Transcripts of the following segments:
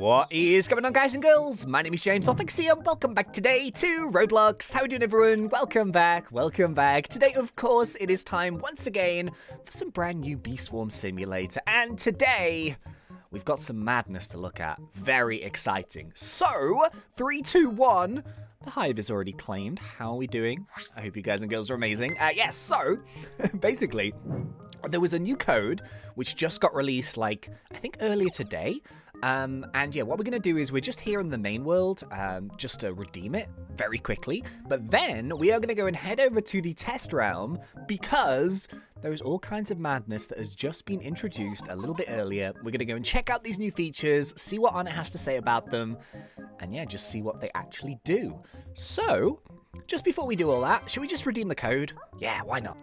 What is going on, guys and girls? My name is James Orthexy and welcome back today to Roblox. How are you doing, everyone? Welcome back, welcome back. Today, of course, it is time once again for some brand new Bee Swarm Simulator. And today, we've got some madness to look at. Very exciting. So, 3, 2, 1... The hive is already claimed. How are we doing? I hope you guys and girls are amazing. Yes, so, basically, there was a new code which just got released, like, I think earlier today. And yeah, what we're going to do is we're just here in the main world just to redeem it very quickly. But then we are going to go and head over to the test realm because there is all kinds of madness that has just been introduced a little bit earlier. We're going to go and check out these new features, see what Anna has to say about them, and yeah, just see what they actually do. So, just before we do all that, should we just redeem the code? Yeah, why not?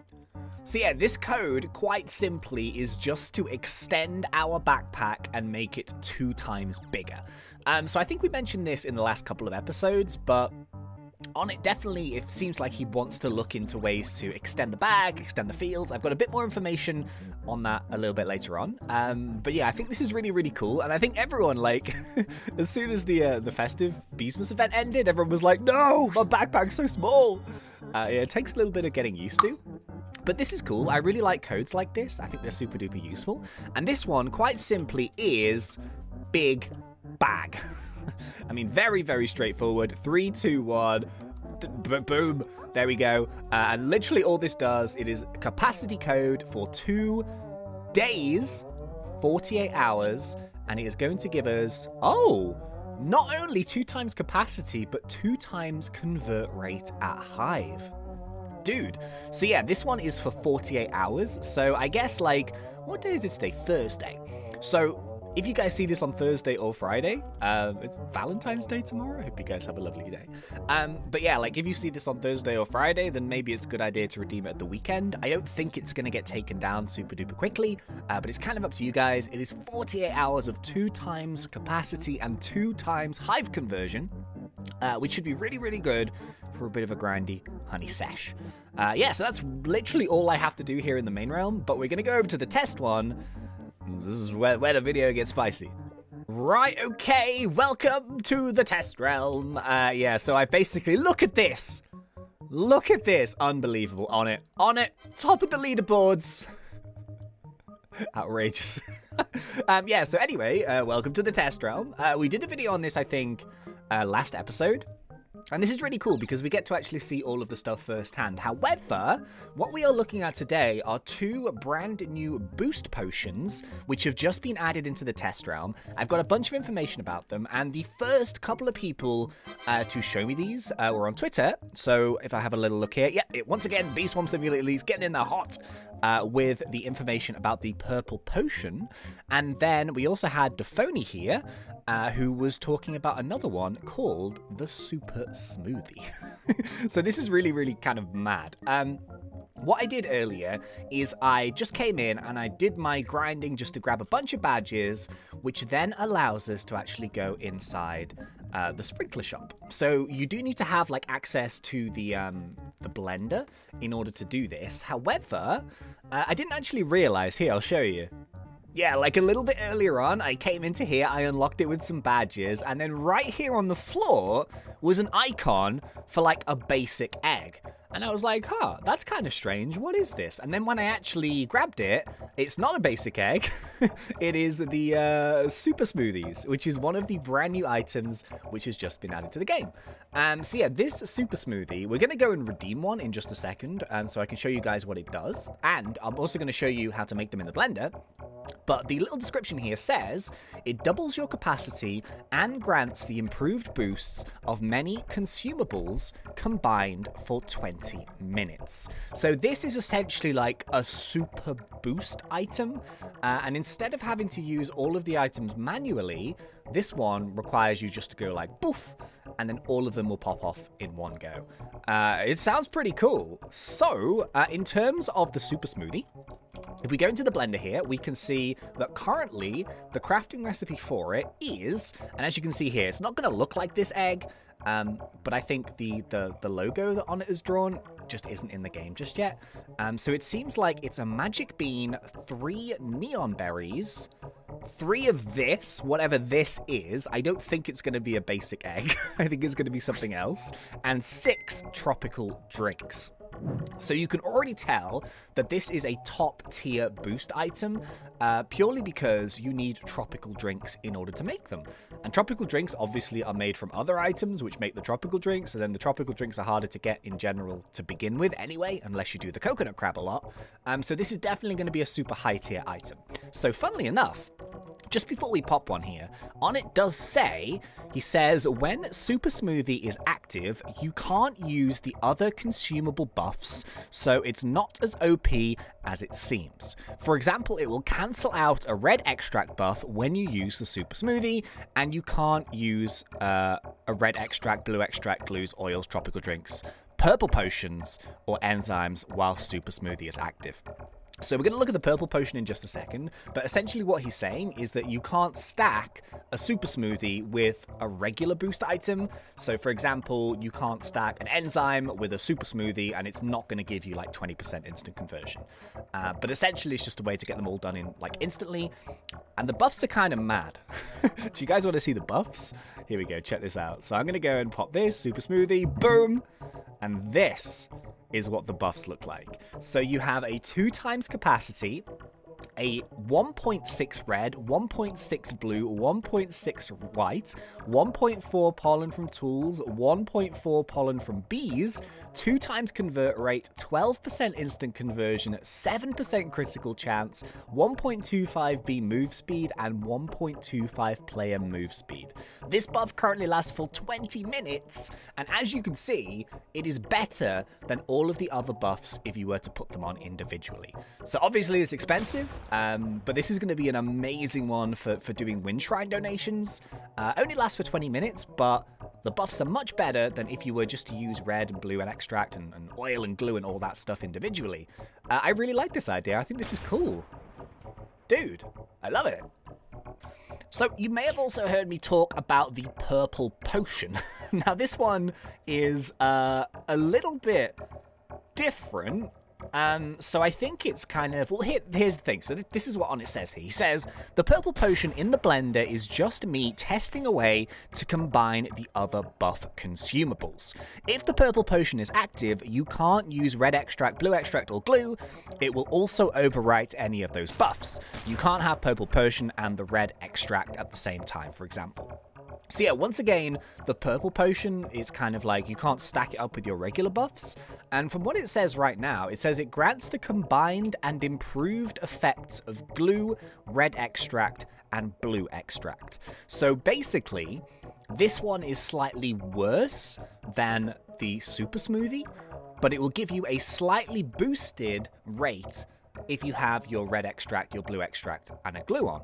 So yeah, this code, quite simply, is just to extend our backpack and make it 2 times bigger. So I think we mentioned this in the last couple of episodes, but Onett definitely, it seems like he wants to look into ways to extend the bag, extend the fields. I've got a bit more information on that a little bit later on. But yeah, I think this is really, really cool. And I think everyone, like, as soon as the festive Beesmas event ended, everyone was like, no, my backpack's so small. Yeah, it takes a little bit of getting used to. But this is cool. I really like codes like this. I think they're super duper useful. And this one, quite simply, is big bag. I mean, very, very straightforward. 3, 2, 1, boom. There we go. And literally all this does, it is capacity code for 2 days, 48 hours. And it is going to give us, oh, not only 2 times capacity, but 2 times convert rate at hive. Dude. So yeah, this one is for 48 hours. So I guess, like, what day is it today? Thursday. So if you guys see this on Thursday or Friday, it's Valentine's Day tomorrow. I hope you guys have a lovely day. But yeah, like, if you see this on Thursday or Friday, then maybe it's a good idea to redeem it at the weekend. I don't think it's going to get taken down super duper quickly, but it's kind of up to you guys. It is 48 hours of 2 times capacity and 2 times hive conversion. Which should be really, really good for a bit of a grindy honey sesh. Yeah, so that's literally all I have to do here in the main realm, but we're going to go over to the test one. This is where the video gets spicy. Right, okay, welcome to the test realm. Yeah, so I basically, look at this. Look at this. Unbelievable. On it. Top of the leaderboards. Outrageous. Yeah, so anyway, welcome to the test realm. We did a video on this, I think, last episode. And this is really cool because we get to actually see all of the stuff firsthand. However, what we are looking at today are 2 brand new boost potions, which have just been added into the test realm. I've got a bunch of information about them, and the first couple of people to show me these were on Twitter. So if I have a little look here, yeah, once again, Bee Swarm Simulator Leeds getting in there hot with the information about the Purple Potion. And then we also had Defoni here, who was talking about another one called the Super Smoothy. So this is really, really kind of mad. What I did earlier is I just came in and I did my grinding just to grab a bunch of badges, which then allows us to actually go inside the sprinkler shop. So you do need to have, like, access to the blender in order to do this. However, I didn't actually realize, here, I'll show you. Yeah, like a little bit earlier on, I came into here, I unlocked it with some badges, and then right here on the floor was an icon for, like, a basic egg. And I was like, huh, that's kind of strange. What is this? And then when I actually grabbed it, it's not a basic egg. It is the Super Smoothies, which is one of the brand new items which has just been added to the game. So yeah, this Super Smoothie, we're going to go and redeem one in just a second, so I can show you guys what it does. And I'm also going to show you how to make them in the blender. But the little description here says, it doubles your capacity and grants the improved boosts of many consumables combined for 20 minutes. So this is essentially like a super boost item. And instead of having to use all of the items manually, this one requires you just to go like boof, and then all of them will pop off in one go. It sounds pretty cool. So in terms of the Super Smoothie, if we go into the blender here, we can see that currently the crafting recipe for it is, and as you can see here, it's not going to look like this egg. But I think the logo that Onett has drawn just isn't in the game just yet. So it seems like it's a magic bean, 3 neon berries, 3 of this, whatever this is. I don't think it's going to be a basic egg. I think it's going to be something else. And 6 tropical drinks. So you can already tell that this is a top-tier boost item purely because you need tropical drinks in order to make them. And tropical drinks obviously are made from other items which make the tropical drinks, and then the tropical drinks are harder to get in general to begin with anyway, unless you do the coconut crab a lot. So this is definitely going to be a super high-tier item. So funnily enough, just before we pop one here, Onett does say, he says, when Super Smoothy is active, you can't use the other consumable buffs, so it's not as OP as it seems. For example, it will cancel out a red extract buff when you use the Super Smoothy, and you can't use a red extract, blue extract, glues, oils, tropical drinks, purple potions, or enzymes while Super Smoothy is active. So we're going to look at the purple potion in just a second, but essentially what he's saying is that you can't stack a Super Smoothy with a regular boost item. So for example, you can't stack an enzyme with a Super Smoothy, and it's not going to give you like 20% instant conversion. But essentially it's just a way to get them all done in like instantly. And the buffs are kind of mad. Do you guys want to see the buffs? Here we go. Check this out. So I'm going to go and pop this Super Smoothy. Boom. And this is what the buffs look like. So you have a 2 times capacity, a 1.6 red, 1.6 blue, 1.6 white, 1.4 pollen from tools, 1.4 pollen from bees, 2 times convert rate, 12% instant conversion, 7% critical chance, 1.25 bee move speed, and 1.25 player move speed. This buff currently lasts for 20 minutes, and as you can see, it is better than all of the other buffs if you were to put them on individually. So obviously it's expensive, but this is going to be an amazing one for doing Wind Shrine donations. Only lasts for 20 minutes, but the buffs are much better than if you were just to use red and blue and extract and oil and glue and all that stuff individually. I really like this idea. I think this is cool. Dude, I love it. So you may have also heard me talk about the purple potion. Now this one is a little bit different. So I think it's kind of, well, here's the thing. So this is what Onett says here. He says, the purple potion in the blender is just me testing a way to combine the other buff consumables. If the purple potion is active, you can't use red extract, blue extract, or glue. It will also overwrite any of those buffs. You can't have purple potion and the red extract at the same time, for example. So yeah, once again, the purple potion is kind of like you can't stack it up with your regular buffs. And from what it says right now, it says it grants the combined and improved effects of glue, red extract, and blue extract. So basically, this one is slightly worse than the Super Smoothy, but it will give you a slightly boosted rate if you have your red extract, your blue extract, and a glue on.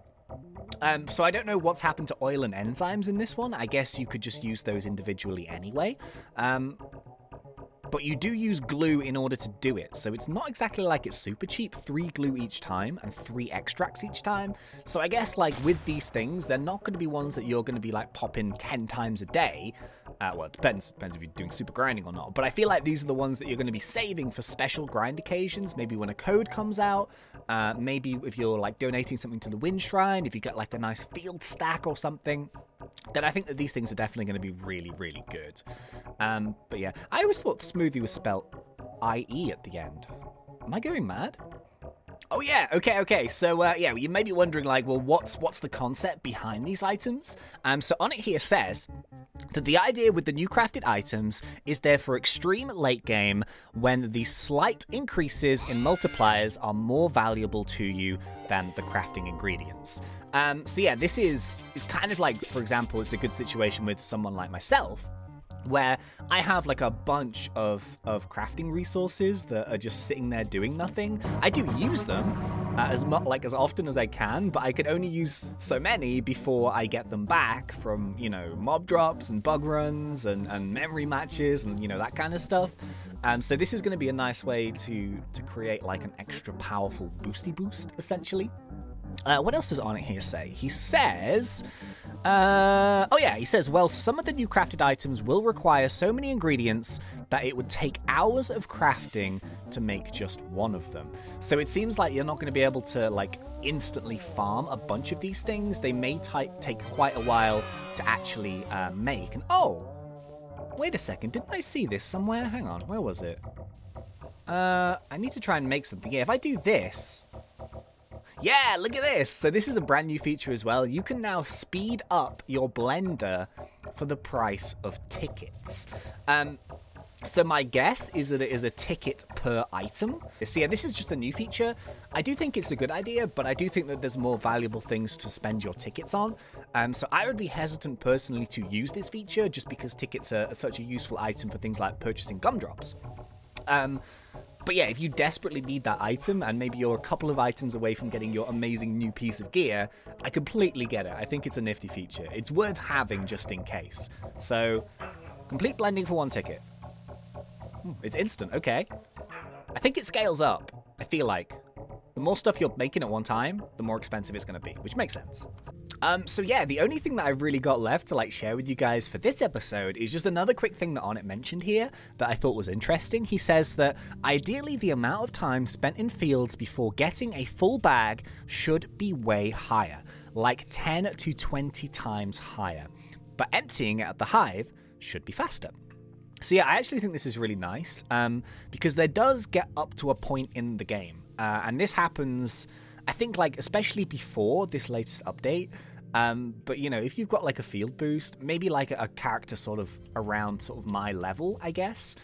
So I don't know what's happened to oil and enzymes in this one. I guess you could just use those individually anyway. But you do use glue in order to do it. So it's not exactly like it's super cheap. 3 glue each time and 3 extracts each time. So I guess like with these things, they're not going to be ones that you're going to be like popping 10 times a day. Well, it depends if you're doing super grinding or not. But I feel like these are the ones that you're going to be saving for special grind occasions. Maybe when a code comes out. Maybe if you're like donating something to the Wind Shrine. If you get like a nice field stack or something. Then I think that these things are definitely going to be really, really good. But yeah, I always thought Smoothy was spelled I-E at the end. Am I going mad? Oh yeah, okay. So yeah, you may be wondering like, well, what's the concept behind these items? So Onett here says that the idea with the new crafted items is there for extreme late game when the slight increases in multipliers are more valuable to you than the crafting ingredients. So yeah, this is kind of like, for example, it's a good situation with someone like myself, where I have like a bunch of crafting resources that are just sitting there doing nothing. I do use them as often as I can, but I can only use so many before I get them back from, you know, mob drops and bug runs and memory matches and, you know, that kind of stuff. So this is going to be a nice way to create like an extra powerful boosty boost, essentially. What else does Arnik here say? He says, oh yeah, he says, well, some of the new crafted items will require so many ingredients that it would take hours of crafting to make just one of them. So it seems like you're not going to be able to, like, instantly farm a bunch of these things. They may take quite a while to actually make. And oh, wait a second, didn't I see this somewhere? Hang on, where was it? I need to try and make something. Yeah, if I do this... Yeah, look at this. So this is a brand new feature as well. You can now speed up your blender for the price of tickets. So my guess is that it is a ticket per item. So yeah, this is just a new feature. I do think it's a good idea, but I do think that there's more valuable things to spend your tickets on. So I would be hesitant personally to use this feature just because tickets are such a useful item for things like purchasing gumdrops. But yeah, if you desperately need that item and maybe you're a couple of items away from getting your amazing new piece of gear, I completely get it. I think it's a nifty feature. It's worth having just in case. So, complete blending for one ticket. It's instant, okay. I think it scales up, I feel like. The more stuff you're making at one time, the more expensive it's going to be, which makes sense. So yeah, the only thing that I've really got left to like share with you guys for this episode is just another quick thing that Onett mentioned here that I thought was interesting. He says that ideally the amount of time spent in fields before getting a full bag should be way higher, like 10 to 20 times higher, but emptying at the hive should be faster. So yeah, I actually think this is really nice because there does get up to a point in the game and this happens... I think, like, especially before this latest update, but, you know, if you've got, like, a field boost, maybe, like, a character sort of around sort of my level, I guess,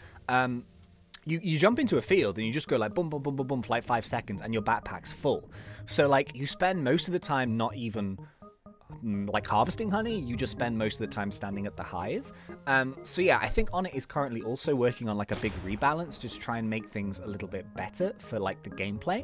you jump into a field and you just go, like, boom, boom, boom, boom, boom for, like, 5 seconds and your backpack's full. So, like, you spend most of the time not even... like harvesting honey, you just spend most of the time standing at the hive. So yeah, I think Onett is currently also working on like a big rebalance to try and make things a little bit better for like the gameplay,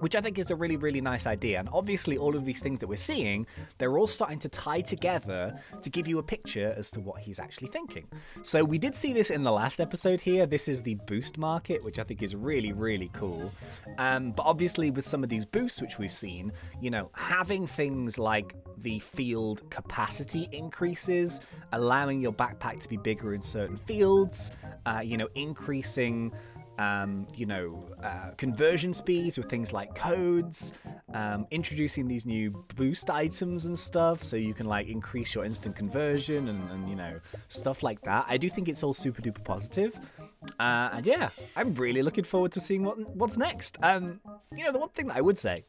which I think is a really, really nice idea. And obviously all of these things that we're seeing, they're all starting to tie together to give you a picture as to what he's actually thinking. So we did see this in the last episode here. This is the boost market, which I think is really, really cool. But obviously with some of these boosts, which we've seen, you know, having things like the field capacity increases, allowing your backpack to be bigger in certain fields, you know, increasing, you know, conversion speeds with things like codes, introducing these new boost items and stuff so you can like increase your instant conversion and you know, stuff like that. I do think it's all super duper positive. And yeah, I'm really looking forward to seeing what's next. You know, the one thing that I would say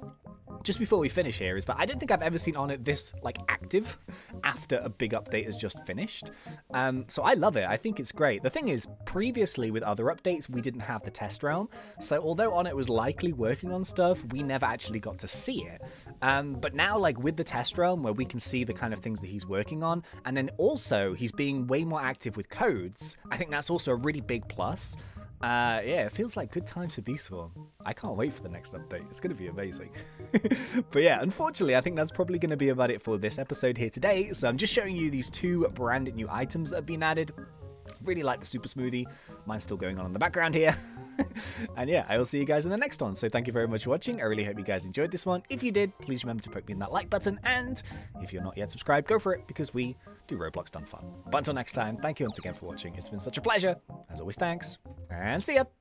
just before we finish here is that I don't think I've ever seen Onett this like active after a big update has just finished. So I love it. I think it's great. The thing is, previously with other updates, we didn't have the test realm. So although Onett was likely working on stuff, we never actually got to see it. But now like with the test realm where we can see the kind of things that he's working on, and then also he's being way more active with codes, I think that's also a really big plus. Yeah, it feels like good times for Bee Swarm. I can't wait for the next update. It's going to be amazing. But yeah, unfortunately, I think that's probably going to be about it for this episode here today. So I'm just showing you these two brand new items that have been added. Really like the Super Smoothy. Mine's still going on in the background here. And yeah, I will see you guys in the next one. So thank you very much for watching. I really hope you guys enjoyed this one. If you did, please remember to poke me in that like button. And if you're not yet subscribed, go for it because we do Roblox done fun. But until next time, thank you once again for watching. It's been such a pleasure. As always, thanks. And see ya.